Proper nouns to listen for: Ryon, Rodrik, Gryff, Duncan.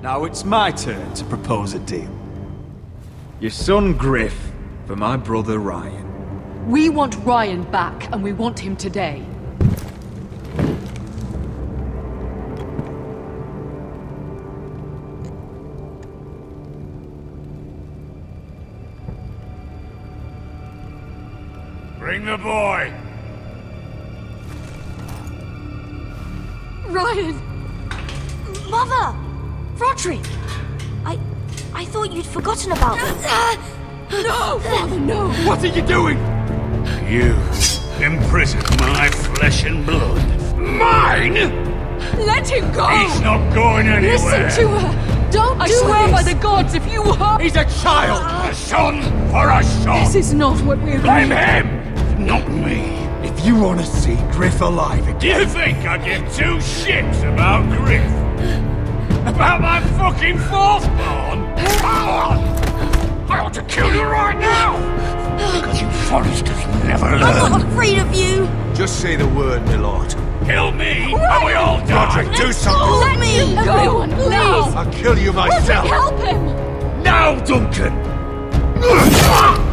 Now it's my turn to propose a deal. Your son Gryff for my brother Ryon. We want Ryon back, and we want him today. Bring the boy! Ryon! Mother! Rodrik! I thought you'd forgotten about me. No! Father, no! What are you doing? You imprisoned my flesh and blood. Mine! Let him go! He's not going anywhere! Listen to her! Don't do this! I swear by the gods, if you hurt... He's a child! A son for a son! This is not what we're... Blame him! Not me. If you want to see Gryff alive again... Do you think I give two shits about Gryff? About my fucking fourthborn? I ought to kill you right now! Because you foresters never learn. I'm not afraid of you! Just say the word, my lord. Kill me, right. And we all die! Rodrik, do something! Let me go! Everyone, please! I'll kill you myself! Rodrik, help him! Now, Duncan!